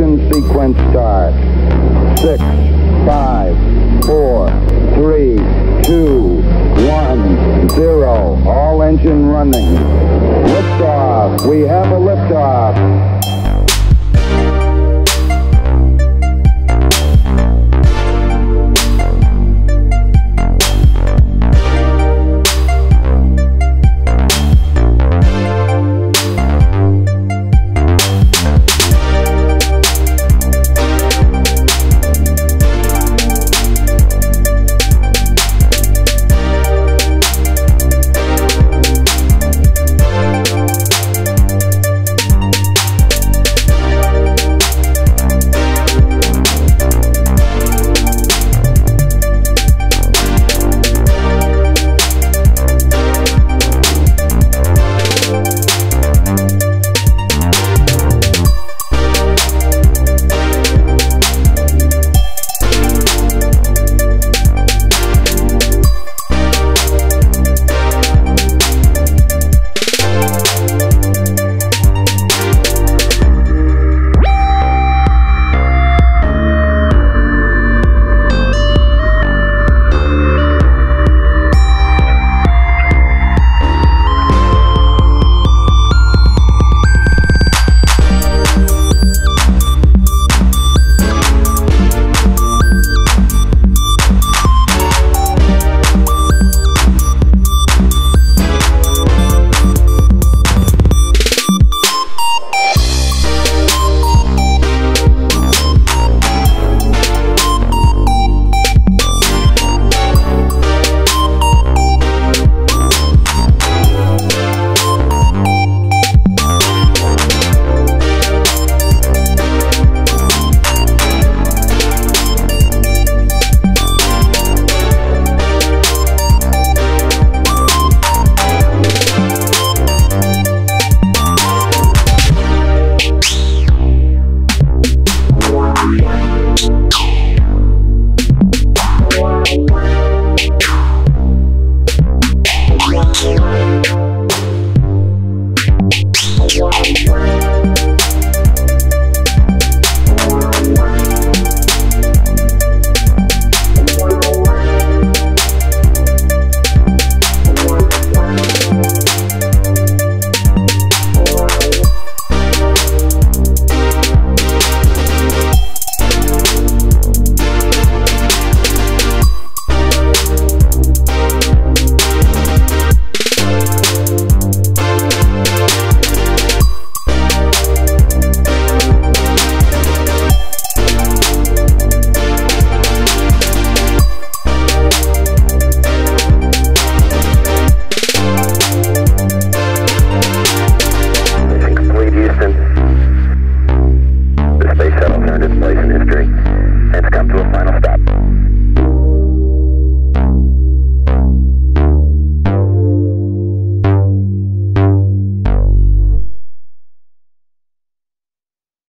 ignition sequence start. 6, 5, 4, 3, 2, 1, 0. All engine running. Liftoff. We have a liftoff.